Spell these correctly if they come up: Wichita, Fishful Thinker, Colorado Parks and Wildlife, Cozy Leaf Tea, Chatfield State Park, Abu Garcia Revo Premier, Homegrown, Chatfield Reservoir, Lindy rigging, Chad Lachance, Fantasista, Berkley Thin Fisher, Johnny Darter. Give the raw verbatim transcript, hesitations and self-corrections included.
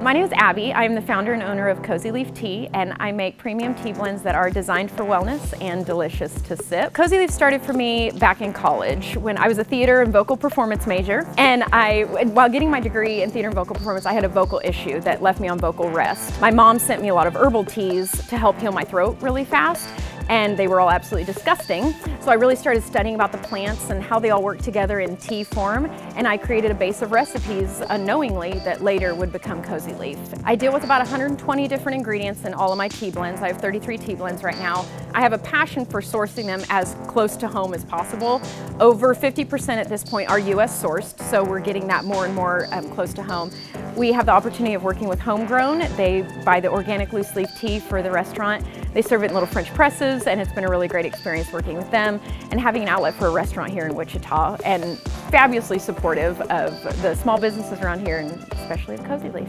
My name is Abby. I'm the founder and owner of Cozy Leaf Tea, and I make premium tea blends that are designed for wellness and delicious to sip. Cozy Leaf started for me back in college when I was a theater and vocal performance major, and I, while getting my degree in theater and vocal performance, I had a vocal issue that left me on vocal rest. My mom sent me a lot of herbal teas to help heal my throat really fast, and they were all absolutely disgusting. So I really started studying about the plants and how they all work together in tea form, and I created a base of recipes unknowingly that later would become Cozy Leaf. I deal with about one hundred twenty different ingredients in all of my tea blends. I have thirty-three tea blends right now. I have a passion for sourcing them as close to home as possible. Over fifty percent at this point are U S sourced, so we're getting that more and more um, close to home. We have the opportunity of working with Homegrown. They buy the organic loose leaf tea for the restaurant. They serve it in little French presses, and it's been a really great experience working with them and having an outlet for a restaurant here in Wichita, and fabulously supportive of the small businesses around here and especially of Cozy Leaf.